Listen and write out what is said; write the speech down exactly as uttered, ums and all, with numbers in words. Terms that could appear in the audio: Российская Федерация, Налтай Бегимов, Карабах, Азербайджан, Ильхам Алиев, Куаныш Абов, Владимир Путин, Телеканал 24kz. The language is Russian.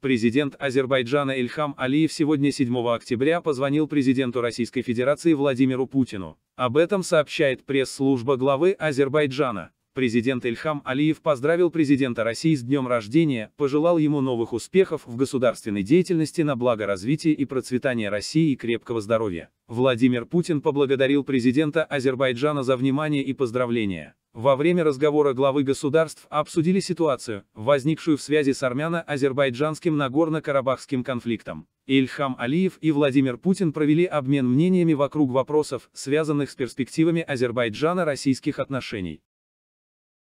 Президент Азербайджана Ильхам Алиев сегодня седьмого октября позвонил президенту Российской Федерации Владимиру Путину. Об этом сообщает пресс-служба главы Азербайджана. Президент Ильхам Алиев поздравил президента России с днем рождения, пожелал ему новых успехов в государственной деятельности на благо развития и процветания России и крепкого здоровья. Владимир Путин поблагодарил президента Азербайджана за внимание и поздравления. Во время разговора главы государств обсудили ситуацию, возникшую в связи с армяно-азербайджанским Нагорно-Карабахским конфликтом. Ильхам Алиев и Владимир Путин провели обмен мнениями вокруг вопросов, связанных с перспективами Азербайджана-российских отношений.